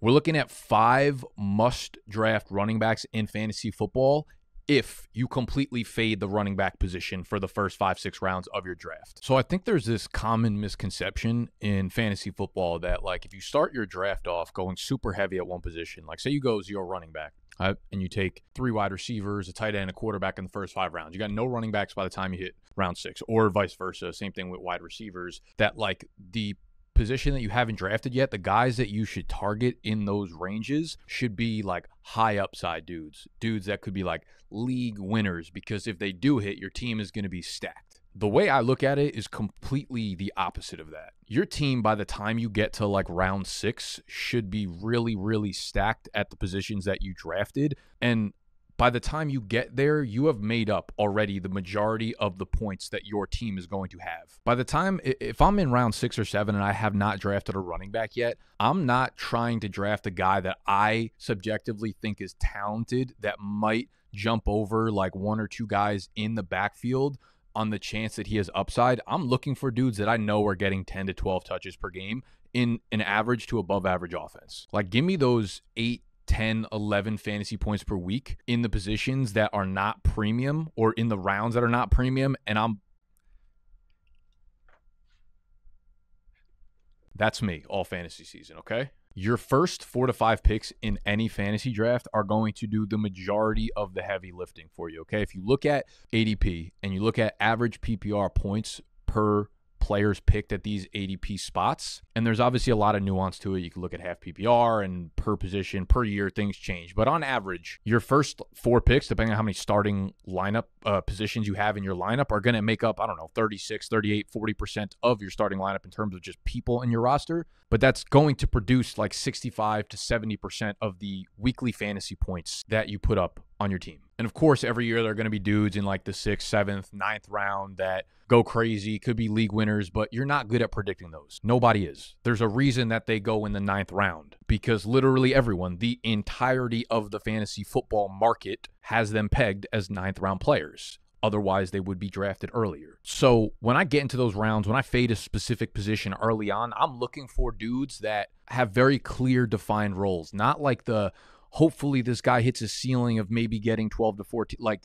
We're looking at 5 must-draft running backs in fantasy football if you completely fade the running back position for the first 5-6 rounds of your draft. So I think there's this common misconception in fantasy football that, like, if you start your draft off going super heavy at one position, like say you go zero running back, and you take 3 wide receivers, a tight end, a quarterback in the first 5 rounds. You got no running backs by the time you hit round 6, or vice versa. Same thing with wide receivers, that like the position that you haven't drafted yet, the guys that you should target in those ranges should be like high upside dudes that could be like league winners, because if they do hit, your team is going to be stacked. The way I look at it is completely the opposite of that. Your team, by the time you get to like round 6, should be really, really stacked at the positions that you drafted. And by the time you get there, you have made up already the majority of the points that your team is going to have. By the time, if I'm in round 6 or 7 and I have not drafted a running back yet, I'm not trying to draft a guy that I subjectively think is talented that might jump over like 1 or 2 guys in the backfield on the chance that he has upside. I'm looking for dudes that I know are getting 10 to 12 touches per game in an average to above average offense. Like, give me those 8, 10, 11 fantasy points per week in the positions that are not premium, or in the rounds that are not premium. And that's me all fantasy season. Okay. Your first 4 to 5 picks in any fantasy draft are going to do the majority of the heavy lifting for you, okay? If you look at ADP and you look at average PPR points per players picked at these ADP spots, and there's obviously a lot of nuance to it. You can look at half PPR and per position, per year, things change. But on average, your first 4 picks, depending on how many starting lineup positions you have in your lineup, are going to make up, I don't know, 36, 38, 40% of your starting lineup in terms of just people in your roster. But that's going to produce like 65 to 70% of the weekly fantasy points that you put up on your team. And of course, every year there are going to be dudes in like the 6th, 7th, 9th round that go crazy, could be league winners, but you're not good at predicting those. Nobody is. There's a reason that they go in the 9th round, because literally everyone, the entirety of the fantasy football market, has them pegged as 9th round players. Otherwise, they would be drafted earlier. So when I get into those rounds, when I fade a specific position early on, I'm looking for dudes that have very clear defined roles, not like the hopefully this guy hits a ceiling of maybe getting 12 to 14. Like,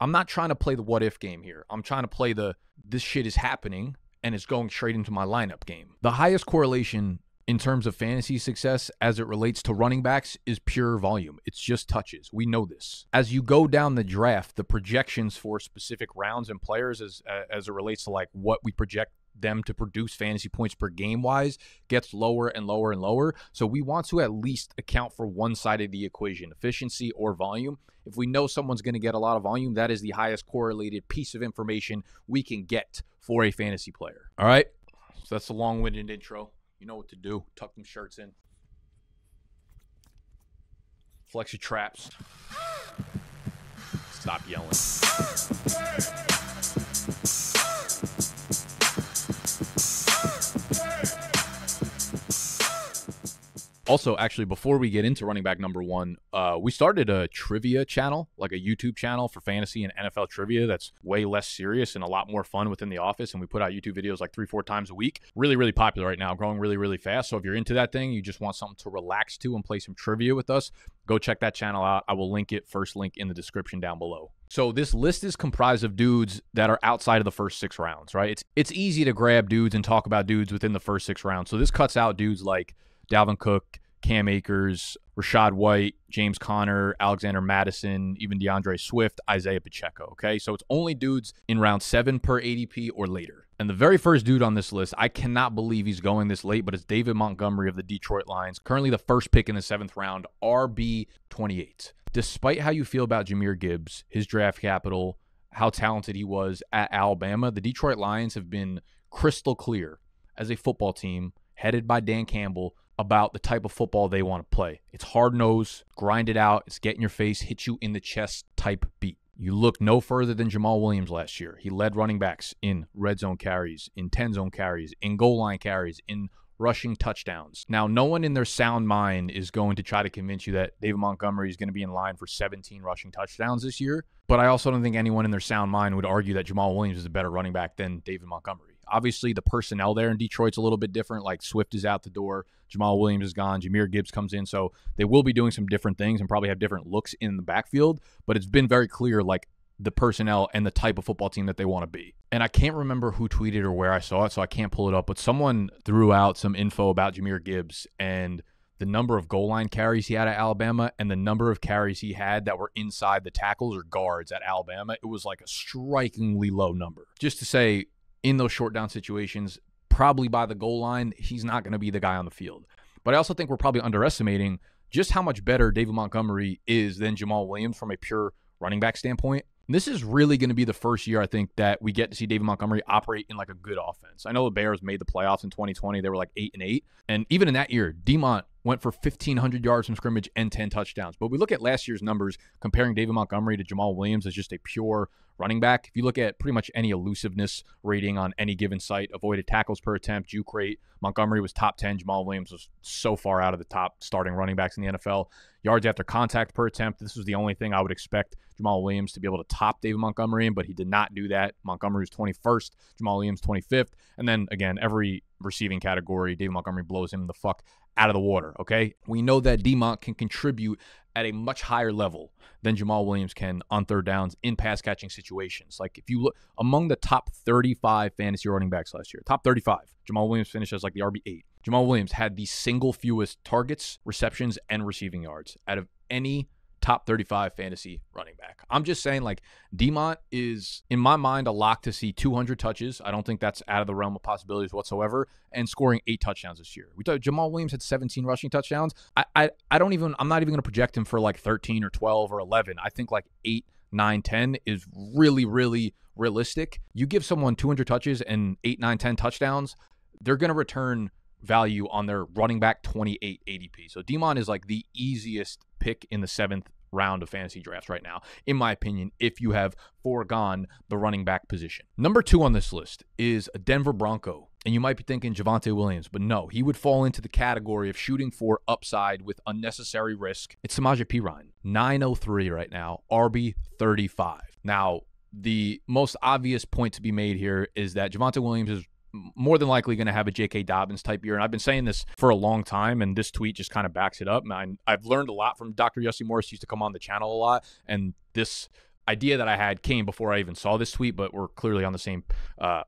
I'm not trying to play the what if game here. I'm trying to play the this shit is happening and it's going straight into my lineup game. The highest correlation in terms of fantasy success as it relates to running backs is pure volume. It's just touches. We know this. As you go down the draft, the projections for specific rounds and players as it relates to like what we project them to produce fantasy points per game wise gets lower and lower and lower. So we want to at least account for one side of the equation, efficiency or volume. If we know someone's going to get a lot of volume, that is the highest correlated piece of information we can get for a fantasy player. All right. So that's a long-winded intro. You know what to do. Tuck them shirts in. Flex your traps. Stop yelling. Also, actually, before we get into running back number 1, we started a trivia channel, like a YouTube channel for fantasy and NFL trivia that's way less serious and a lot more fun within the office. And we put out YouTube videos like 3-4 times a week. Really, really popular right now, growing really, really fast. So if you're into that thing, you just want something to relax to and play some trivia with us, go check that channel out. I will link it, first link in the description down below. So this list is comprised of dudes that are outside of the first 6 rounds, right? It's easy to grab dudes and talk about dudes within the first 6 rounds. So this cuts out dudes like Dalvin Cook, Cam Akers, Rashad White, James Conner, Alexander Madison, even DeAndre Swift, Isaiah Pacheco, okay? So it's only dudes in round 7 per ADP or later. And the very first dude on this list, I cannot believe he's going this late, but it's David Montgomery of the Detroit Lions, currently the first pick in the 7th round, RB28. Despite how you feel about Jahmyr Gibbs, his draft capital, how talented he was at Alabama, the Detroit Lions have been crystal clear as a football team headed by Dan Campbell about the type of football they want to play. It's hard-nosed, grind it out, it's get in your face, hit you in the chest type beat. You look no further than Jamal Williams last year. He led running backs in red zone carries, in 10 zone carries, in goal line carries, in rushing touchdowns. Now, no one in their sound mind is going to try to convince you that David Montgomery is going to be in line for 17 rushing touchdowns this year, but I also don't think anyone in their sound mind would argue that Jamal Williams is a better running back than David Montgomery. obviously the personnel there in Detroit's a little bit different. Like Swift is out the door, Jamal Williams is gone, Jahmyr Gibbs comes in. So they will be doing some different things and probably have different looks in the backfield. But it's been very clear, like, the personnel and the type of football team that they want to be. And I can't remember who tweeted or where I saw it, so I can't pull it up, but someone threw out some info about Jahmyr Gibbs and the number of goal line carries he had at Alabama and the number of carries he had that were inside the tackles or guards at Alabama. It was like a strikingly low number. Just to say, in those short down situations, probably by the goal line, he's not going to be the guy on the field. But I also think we're probably underestimating just how much better David Montgomery is than Jamal Williams from a pure running back standpoint. This is really going to be the first year, I think, that we get to see David Montgomery operate in like a good offense. I know the Bears made the playoffs in 2020. They were like 8-8. And even in that year, DeMont went for 1,500 yards from scrimmage and 10 touchdowns. But we look at last year's numbers comparing David Montgomery to Jamal Williams as just a pure running back. If you look at pretty much any elusiveness rating on any given site, avoided tackles per attempt, juke rate, Montgomery was top 10. Jamal Williams was so far out of the top starting running backs in the NFL. Yards after contact per attempt. This was the only thing I would expect Jamal Williams to be able to top David Montgomery in, but he did not do that. Montgomery was 21st, Jamal Williams 25th. And then again, every receiving category, David Montgomery blows him the fuck out of the water, okay? We know that DeMont can contribute at a much higher level than Jamal Williams can on third downs in pass-catching situations. Like, if you look among the top 35 fantasy running backs last year, top 35, Jamal Williams finished as like the RB8. Jamal Williams had the single fewest targets, receptions, and receiving yards out of any top 35 fantasy running back. I'm just saying, like, DeMont is, in my mind, a lock to see 200 touches. I don't think that's out of the realm of possibilities whatsoever, and scoring 8 touchdowns this year. We thought Jamal Williams had 17 rushing touchdowns. I'm not even going to project him for like 13 or 12 or 11. I think like 8, 9, 10 is really, really realistic. You give someone 200 touches and 8, 9, 10 touchdowns, they're going to return value on their running back 28 ADP. So DeMont is like the easiest pick in the 7th round of fantasy drafts right now, in my opinion, if you have foregone the running back position. Number 2 on this list is a Denver Bronco. And you might be thinking Javonte Williams, but no, he would fall into the category of shooting for upside with unnecessary risk. It's Samaje Perine, 903 right now, RB 35. Now, the most obvious point to be made here is that Javonte Williams is more than likely going to have a JK Dobbins type year. And I've been saying this for a long time, and this tweet just kind of backs it up. And I've learned a lot from Dr. Yossi Morris. He used to come on the channel a lot. And this idea that I had came before I even saw this tweet, but we're clearly on the same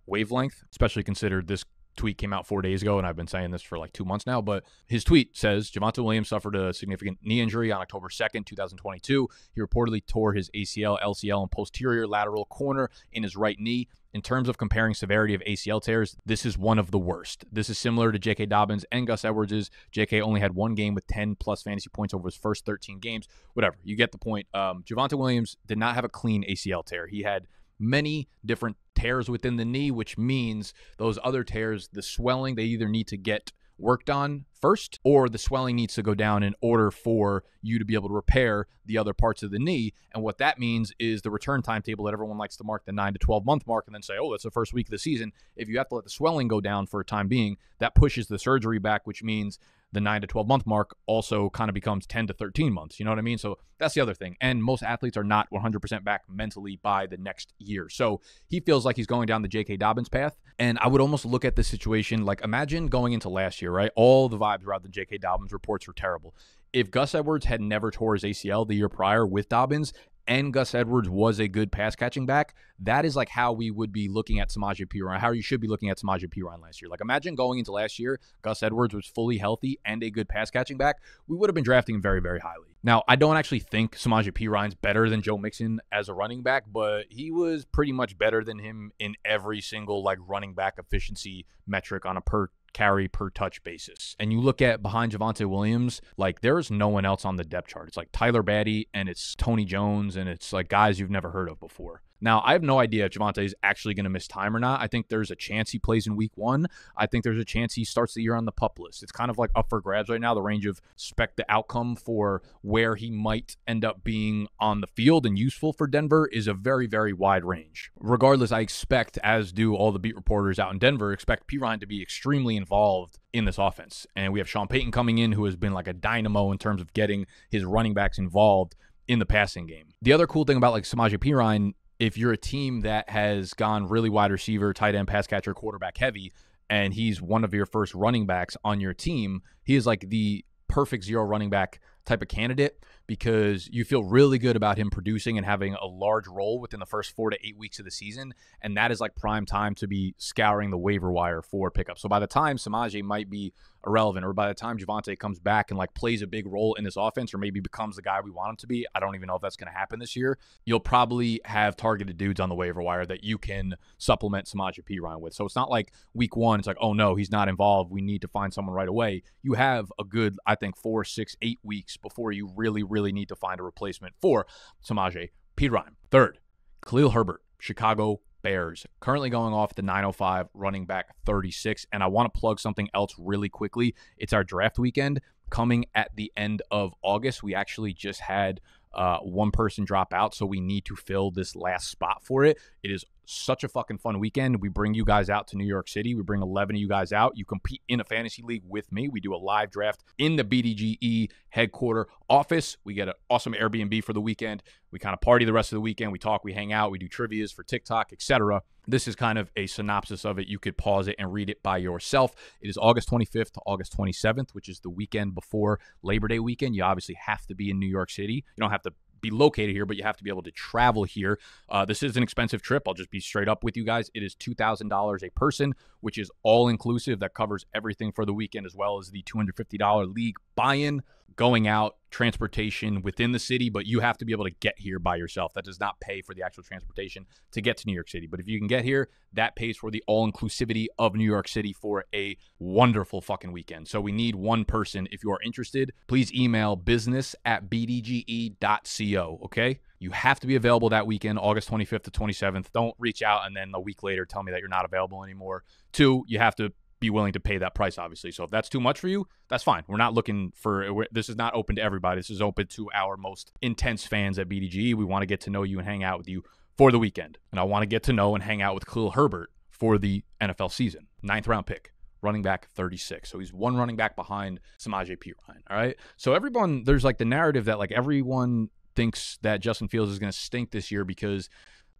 wavelength, especially considered this tweet came out 4 days ago, and I've been saying this for like 2 months now. But his tweet says Javonte Williams suffered a significant knee injury on October 2nd, 2022. He reportedly tore his ACL, LCL, and posterior lateral corner in his right knee. In terms of comparing severity of ACL tears, this is one of the worst. This is similar to J.K. Dobbins and Gus Edwards'. J.K. only had one game with 10-plus fantasy points over his first 13 games. Whatever. You get the point. Javonte Williams did not have a clean ACL tear. He had many different tears within the knee, which means those other tears, the swelling, they either need to get worked on first, or the swelling needs to go down in order for you to be able to repair the other parts of the knee. And what that means is the return timetable that everyone likes to mark, the 9 to 12 month mark, and then say, oh, that's the first week of the season. If you have to let the swelling go down for a time being, that pushes the surgery back, which means the 9 to 12 month mark also kind of becomes 10 to 13 months. You know what I mean? So that's the other thing. And most athletes are not 100% back mentally by the next year. So he feels like he's going down the J.K. Dobbins path. And I would almost look at this situation like, imagine going into last year, right? All the vibes around the J.K. Dobbins reports were terrible. If Gus Edwards had never tore his ACL the year prior with Dobbins, and Gus Edwards was a good pass-catching back, that is like how we would be looking at Samaje Perine, how you should be looking at Samaje Perine last year. Like, imagine going into last year, Gus Edwards was fully healthy and a good pass-catching back. We would have been drafting him very, very highly. Now, I don't actually think Samaje Perine's better than Joe Mixon as a running back, but he was pretty much better than him in every single, like, running back efficiency metric on a per carry per touch basis. And you look at behind Javonte Williams, like, there is no one else on the depth chart. It's like Tyler Badie and it's Tony Jones and it's like guys you've never heard of before. Now, I have no idea if Javonte is actually going to miss time or not. I think there's a chance he plays in week 1. I think there's a chance he starts the year on the PUP list. It's kind of like up for grabs right now, the range of spec the outcome for where he might end up being on the field and useful for Denver is a very, very wide range. Regardless, I expect, as do all the beat reporters out in Denver, expect Perine to be extremely involved in this offense. And we have Sean Payton coming in, who has been like a dynamo in terms of getting his running backs involved in the passing game. The other cool thing about like Samaje Perine if you're a team that has gone really wide receiver, tight end, pass catcher, quarterback heavy, and he's one of your first running backs on your team, he is like the perfect zero running back type of candidate, because you feel really good about him producing and having a large role within the first 4 to 8 weeks of the season. And that is like prime time to be scouring the waiver wire for pickup. So by the time Samaje might be irrelevant, or by the time Javonte comes back and like plays a big role in this offense, or maybe becomes the guy we want him to be, I don't even know if that's going to happen this year, you'll probably have targeted dudes on the waiver wire that you can supplement Samaje Perine with. So it's not like week one, it's like, oh no, he's not involved, we need to find someone right away. You have a good, I think, 4, 6, 8 weeks before you really need to find a replacement for Samaje Perine. Third, Khalil Herbert, Chicago Bears, currently going off the 905, running back 36. And I want to plug something else really quickly. It's our draft weekend coming at the end of August. We actually just had one person drop out, so we need to fill this last spot for it. It is such a fucking fun weekend. We bring you guys out to New York City. We bring 11 of you guys out. You compete in a fantasy league with me. We do a live draft in the BDGE headquarter office. We get an awesome Airbnb for the weekend. We kind of party the rest of the weekend. We talk, we hang out, we do trivias for TikTok, etc. This is kind of a synopsis of it. You could pause it and read it by yourself. It is August 25th to August 27th, which is the weekend before Labor Day weekend. You obviously have to be in New York City. You don't have to be located here, but you have to be able to travel here. This is an expensive trip. I'll just be straight up with you guys. It is $2,000 a person, which is all inclusive. That covers everything for the weekend, as well as the $250 league buy-in, going out, transportation within the city, but you have to be able to get here by yourself. That does not pay for the actual transportation to get to New York City. But if you can get here, that pays for the all-inclusivity of New York City for a wonderful fucking weekend. So we need one person. If you are interested, please email business@bdge.co, okay? You have to be available that weekend, August 25th to 27th. Don't reach out and then a week later tell me that you're not available anymore. 2, you have to be willing to pay that price, obviously. So if that's too much for you, that's fine. We're not looking for, this is not open to everybody. This is open to our most intense fans at BDGE. We want to get to know you and hang out with you for the weekend. And I want to get to know and hang out with Khalil Herbert for the NFL season. 9th round pick, running back 36. So he's one running back behind Samaje Perine, all right? So everyone, there's like the narrative that like everyone thinks that Justin Fields is going to stink this year because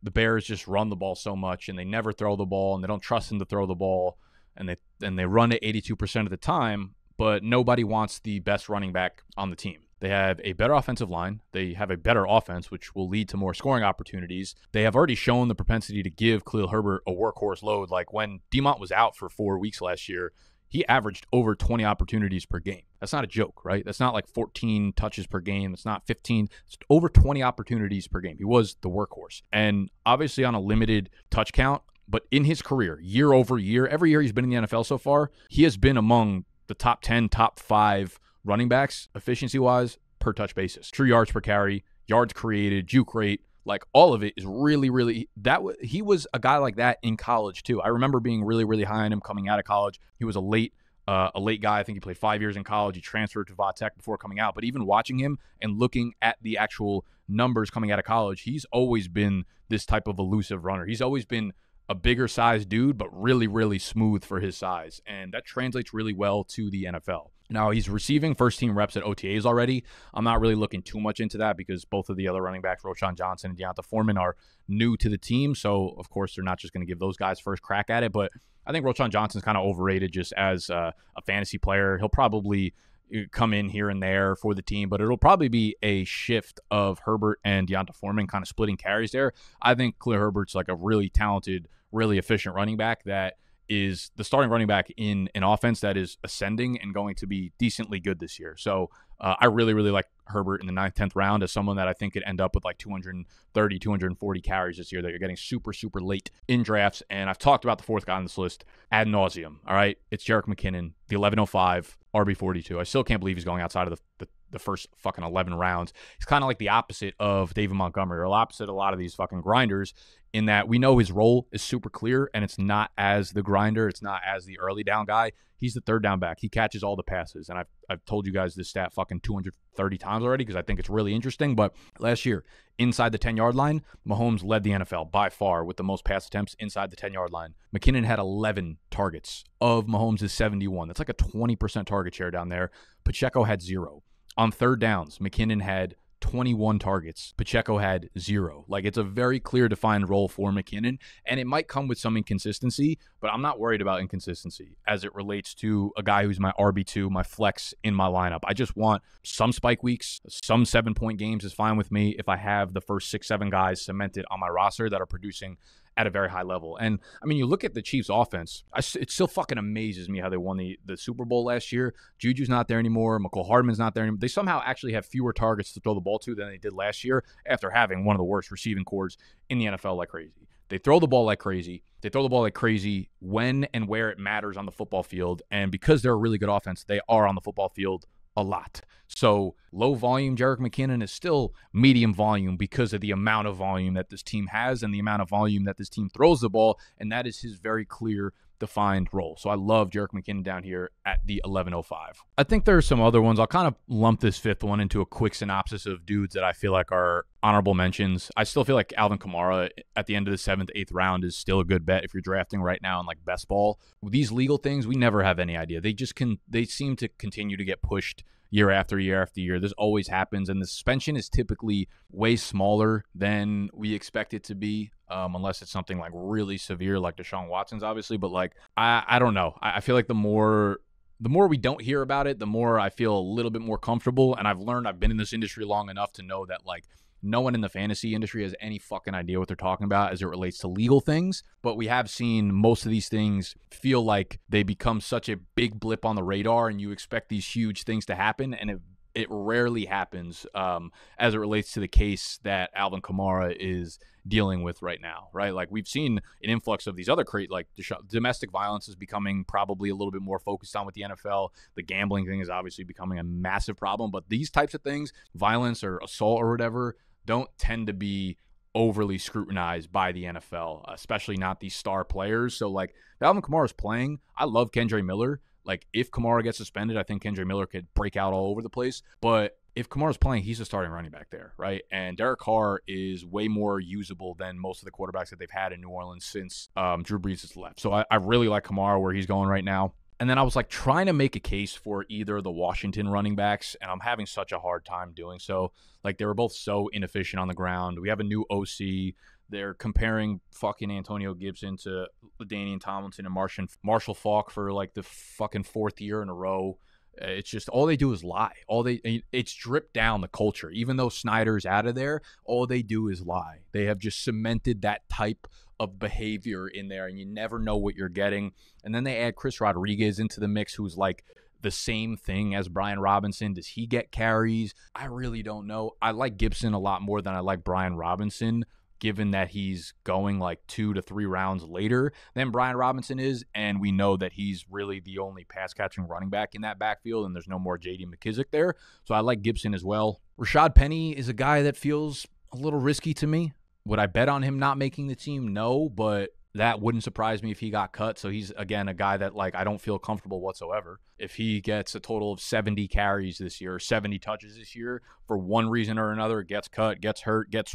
the Bears just run the ball so much and they never throw the ball and they don't trust him to throw the ball. And they run it 82% of the time, but nobody wants the best running back on the team. They have a better offensive line. They have a better offense, which will lead to more scoring opportunities. They have already shown the propensity to give Khalil Herbert a workhorse load. Like when DeMont was out for 4 weeks last year, he averaged over 20 opportunities per game. That's not a joke, right? That's not like 14 touches per game. It's not 15. It's over 20 opportunities per game. He was the workhorse. And obviously on a limited touch count, but in his career, year over year, every year he's been in the NFL so far, he has been among the top 10, top 5 running backs, efficiency-wise, per touch basis. True yards per carry, yards created, juke rate, like all of it is really, that he was a guy like that in college too. I remember being really high on him coming out of college. He was a late guy. I think he played 5 years in college. He transferred to Va Tech before coming out. But even watching him and looking at the actual numbers coming out of college, he's always been this type of elusive runner. He's always been a bigger size dude, but really smooth for his size. And that translates really well to the NFL. Now, he's receiving first-team reps at OTAs already. I'm not really looking too much into that because both of the other running backs, Roshon Johnson and Deonta Foreman, are new to the team. So, of course, they're not just going to give those guys first crack at it. But I think Roshon Johnson's kind of overrated just as a fantasy player. He'll probably come in here and there for the team, but it'll probably be a shift of Herbert and Deonta Foreman kind of splitting carries there. I think Khalil Herbert's like a really talented, really efficient running back that is the starting running back in an offense that is ascending and going to be decently good this year. So I really like Herbert in the 9th, 10th round as someone that I think could end up with like 230, 240 carries this year that you're getting super late in drafts. And I've talked about the 4th guy on this list ad nauseum. All right. It's Jerick McKinnon, the 1105 RB42. I still can't believe he's going outside of the first fucking 11 rounds. He's kind of like the opposite of David Montgomery, or opposite a lot of these fucking grinders, in that we know his role is super clear and it's not as the grinder. It's not as the early down guy. He's the 3rd down back. He catches all the passes. And I've told you guys this stat fucking 230 times already because I think it's really interesting. But last year, inside the 10-yard line, Mahomes led the NFL by far with the most pass attempts inside the 10-yard line. McKinnon had 11 targets of Mahomes' 71. That's like a 20% target share down there. Pacheco had 0. On 3rd downs, McKinnon had 21 targets. Pacheco had 0. Like, it's a very clear defined role for McKinnon, and it might come with some inconsistency, but I'm not worried about inconsistency as it relates to a guy who's my RB2, my flex in my lineup. I just want some spike weeks, some 7-point games is fine with me if I have the first 6-7 guys cemented on my roster that are producing at a very high level. And I mean, you look at the Chiefs offense, it still fucking amazes me how they won the Super Bowl last year. Juju's not there anymore. McCole Hardman's not there anymore. They somehow actually have fewer targets to throw the ball to than they did last year after having one of the worst receiving corps in the NFL like crazy. They throw the ball like crazy. They throw the ball like crazy when and where it matters on the football field. And because they're a really good offense, they are on the football field a lot. So low volume Jerick McKinnon is still medium volume because of the amount of volume that this team has and the amount of volume that this team throws the ball, and that is his very clear defined role. So I love Jerick McKinnon down here at the 1105. I think there are some other ones. I'll kind of lump this fifth one into a quick synopsis of dudes that I feel like are honorable mentions. I still feel like Alvin Kamara at the end of the 7th, 8th round is still a good bet if you're drafting right now in like best ball. These legal things, we never have any idea. They seem to continue to get pushed year after year after year. This always happens, and the suspension is typically way smaller than we expect it to be, unless it's something like really severe like Deshaun Watson's, obviously. But like, I don't know. I feel like the more we don't hear about it, the more I feel a little bit more comfortable. And I've been in this industry long enough to know that like no one in the fantasy industry has any fucking idea what they're talking about as it relates to legal things. But we have seen most of these things feel like they become such a big blip on the radar, and you expect these huge things to happen, and it rarely happens as it relates to the case that Alvin Kamara is dealing with right now, right? Like, we've seen an influx of these other domestic violence is becoming probably a little bit more focused on with the NFL. The gambling thing is obviously becoming a massive problem, but these types of things, violence or assault or whatever, don't tend to be overly scrutinized by the NFL, especially not these star players. So like, Alvin Kamara is playing. I love Kendre Miller. Like, if Kamara gets suspended, I think Kendre Miller could break out all over the place. But if Kamara's playing, he's a starting running back there, right? And Derek Carr is way more usable than most of the quarterbacks that they've had in New Orleans since Drew Brees has left. So I really like Kamara where he's going right now. And then I was like trying to make a case for either of the Washington running backs, and I'm having such a hard time doing so. Like, they were both so inefficient on the ground. We have a new OC. They're comparing fucking Antonio Gibson to LaDainian Tomlinson and Marshall Faulk for like the fucking 4th year in a row. It's just, all they do is lie. It's dripped down the culture. Even though Snyder's out of there, all they do is lie. They have just cemented that type of behavior in there, and you never know what you're getting. And then they add Chris Rodriguez into the mix, who's like the same thing as Brian Robinson. Does he get carries? I really don't know. I like Gibson a lot more than I like Brian Robinson, given that he's going like 2 to 3 rounds later than Brian Robinson is, and we know that he's really the only pass-catching running back in that backfield, and there's no more J.D. McKissic there, so I like Gibson as well. Rashad Penny is a guy that feels a little risky to me. Would I bet on him not making the team? No, but that wouldn't surprise me if he got cut, so he's, again, a guy that like I don't feel comfortable whatsoever. If he gets a total of 70 carries this year, 70 touches this year, for one reason or another, gets cut, gets hurt, gets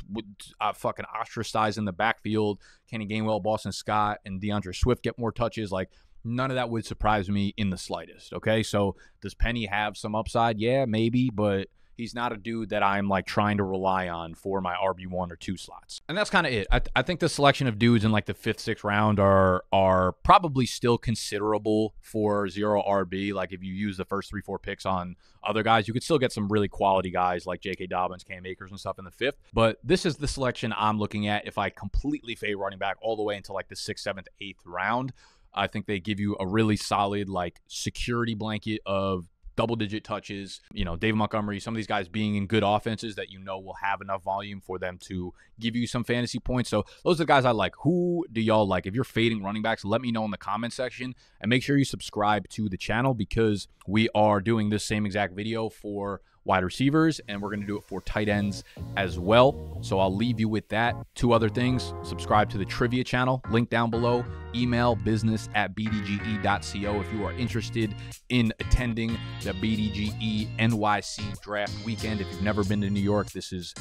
fucking ostracized in the backfield, Kenny Gainwell, Boston Scott, and DeAndre Swift get more touches, like none of that would surprise me in the slightest, okay? So does Penny have some upside? Yeah, maybe, but he's not a dude that I'm like trying to rely on for my RB1 or 2 slots. And that's kind of it. I think the selection of dudes in like the 5th, 6th round are probably still considerable for 0 RB. Like, if you use the first 3-4 picks on other guys, you could still get some really quality guys like JK Dobbins, Cam Akers and stuff in the 5th. But this is the selection I'm looking at if I completely fade running back all the way into like the 6th, 7th, 8th round. I think they give you a really solid like security blanket of double-digit touches, you know, David Montgomery, some of these guys being in good offenses that you know will have enough volume for them to give you some fantasy points. So those are the guys I like. Who do y'all like? If you're fading running backs, let me know in the comment section, and make sure you subscribe to the channel because we are doing this same exact video for wide receivers, and we're going to do it for tight ends as well. So I'll leave you with that. 2 other things: subscribe to the trivia channel, link down below, email business@bdge.co if you are interested in attending the BDGE NYC draft weekend. If you've never been to New York, this is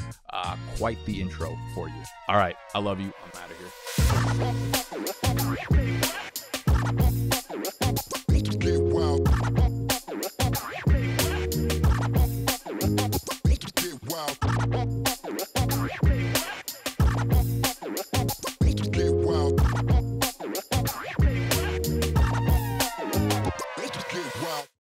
quite the intro for you. All right, I love you. I'm out of here.